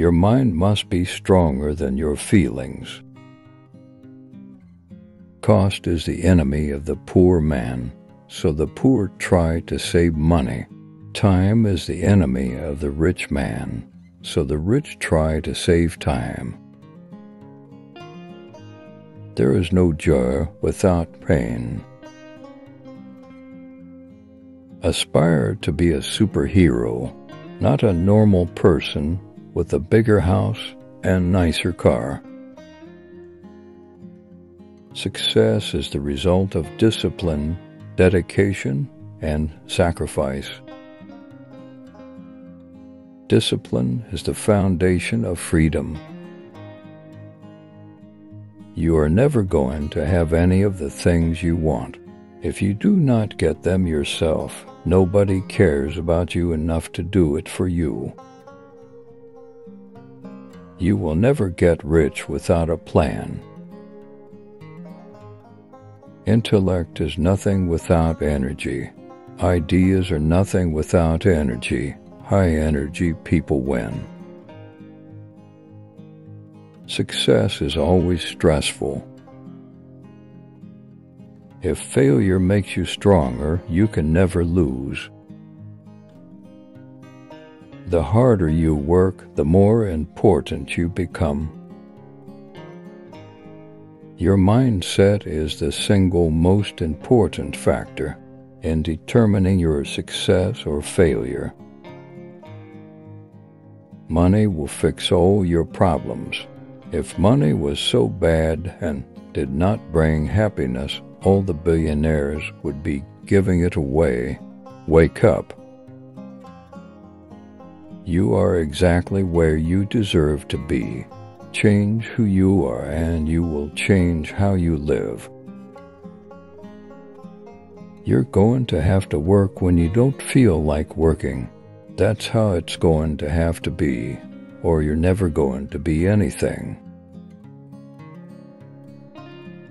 Your mind must be stronger than your feelings. Cost is the enemy of the poor man, so the poor try to save money. Time is the enemy of the rich man, so the rich try to save time. There is no joy without pain. Aspire to be a superhero, not a normal person with a bigger house and nicer car. Success is the result of discipline, dedication, and sacrifice. Discipline is the foundation of freedom. You are never going to have any of the things you want. If you do not get them yourself, nobody cares about you enough to do it for you. You will never get rich without a plan. Intellect is nothing without energy. Ideas are nothing without energy. High energy people win. Success is always stressful. If failure makes you stronger, you can never lose. The harder you work, the more important you become. Your mindset is the single most important factor in determining your success or failure. Money will fix all your problems. If money was so bad and did not bring happiness, all the billionaires would be giving it away. Wake up. You are exactly where you deserve to be. Change who you are and you will change how you live. You're going to have to work when you don't feel like working. That's how it's going to have to be, or you're never going to be anything.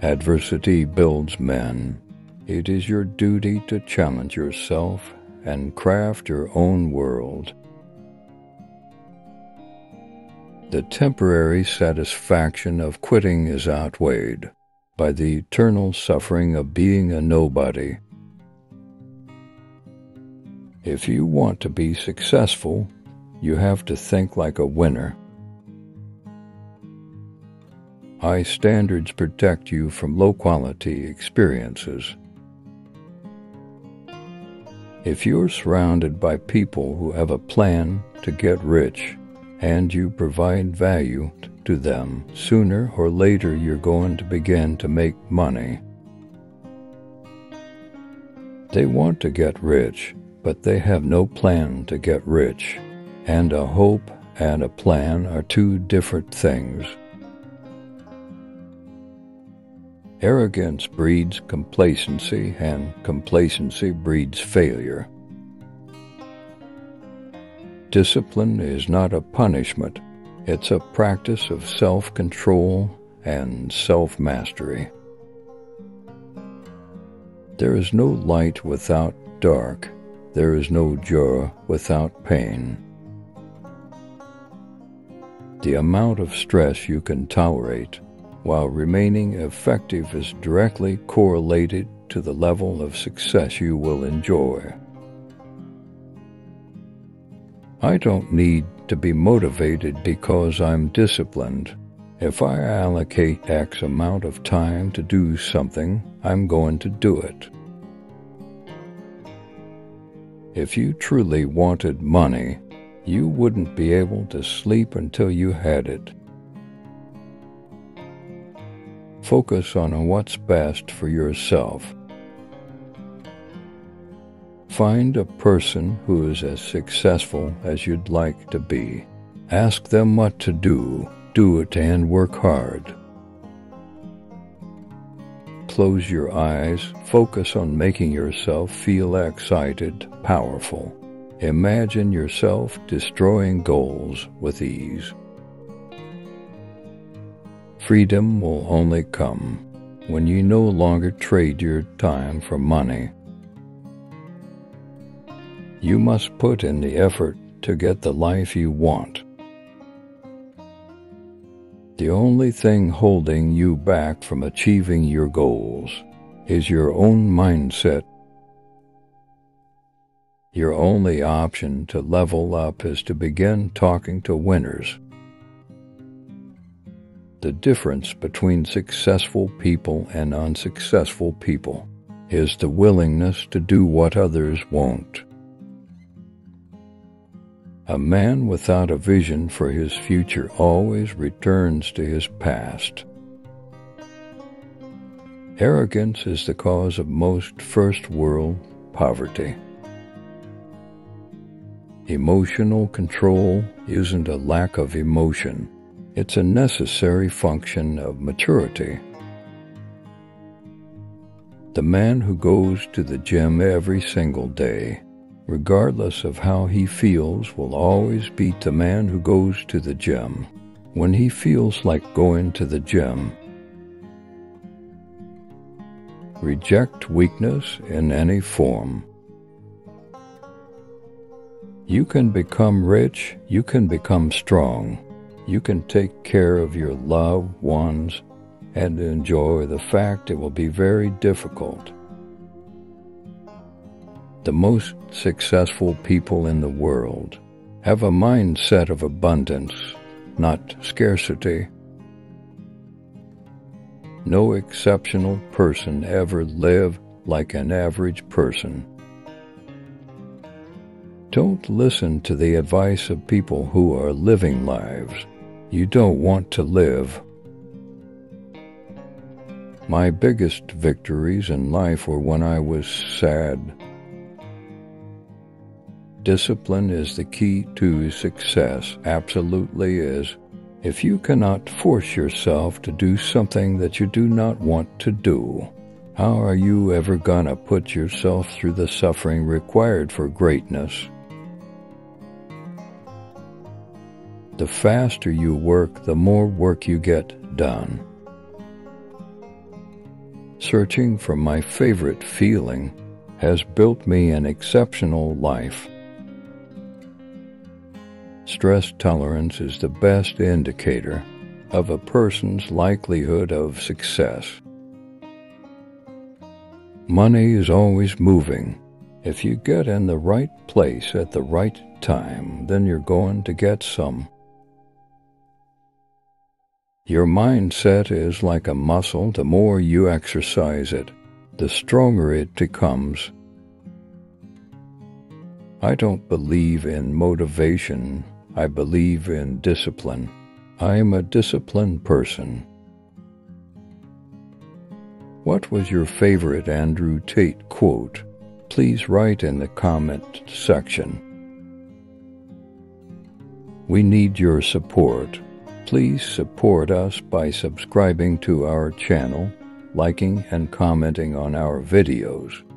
Adversity builds men. It is your duty to challenge yourself and craft your own world. The temporary satisfaction of quitting is outweighed by the eternal suffering of being a nobody. If you want to be successful, you have to think like a winner. High standards protect you from low-quality experiences. If you're surrounded by people who have a plan to get rich and you provide value to them, sooner or later you're going to begin to make money. They want to get rich, but they have no plan to get rich, and a hope and a plan are two different things. Arrogance breeds complacency, and complacency breeds failure. Discipline is not a punishment. It's a practice of self-control and self-mastery. There is no light without dark. There is no joy without pain. The amount of stress you can tolerate while remaining effective is directly correlated to the level of success you will enjoy. I don't need to be motivated because I'm disciplined. If I allocate X amount of time to do something, I'm going to do it. If you truly wanted money, you wouldn't be able to sleep until you had it. Focus on what's best for yourself. Find a person who is as successful as you'd like to be. Ask them what to do it and work hard. Close your eyes, focus on making yourself feel excited, powerful. Imagine yourself destroying goals with ease. Freedom will only come when you no longer trade your time for money. You must put in the effort to get the life you want. The only thing holding you back from achieving your goals is your own mindset. Your only option to level up is to begin talking to winners. The difference between successful people and unsuccessful people is the willingness to do what others won't. A man without a vision for his future always returns to his past. Arrogance is the cause of most first-world poverty. Emotional control isn't a lack of emotion. It's a necessary function of maturity. The man who goes to the gym every single day, regardless of how he feels, will always beat the man who goes to the gym when he feels like going to the gym. Reject weakness in any form. You can become rich, you can become strong, you can take care of your loved ones and enjoy the fact it will be very difficult. The most successful people in the world have a mindset of abundance, not scarcity. No exceptional person ever lived like an average person. Don't listen to the advice of people who are living lives you don't want to live. My biggest victories in life were when I was sad. Discipline is the key to success, absolutely is. If you cannot force yourself to do something that you do not want to do, how are you ever gonna put yourself through the suffering required for greatness? The faster you work, the more work you get done. Searching for my favorite feeling has built me an exceptional life. Stress tolerance is the best indicator of a person's likelihood of success. Money is always moving. If you get in the right place at the right time, then you're going to get some. Your mindset is like a muscle. The more you exercise it, the stronger it becomes. I don't believe in motivation. I believe in discipline. I am a disciplined person. What was your favorite Andrew Tate quote? Please write in the comment section. We need your support. Please support us by subscribing to our channel, liking and commenting on our videos.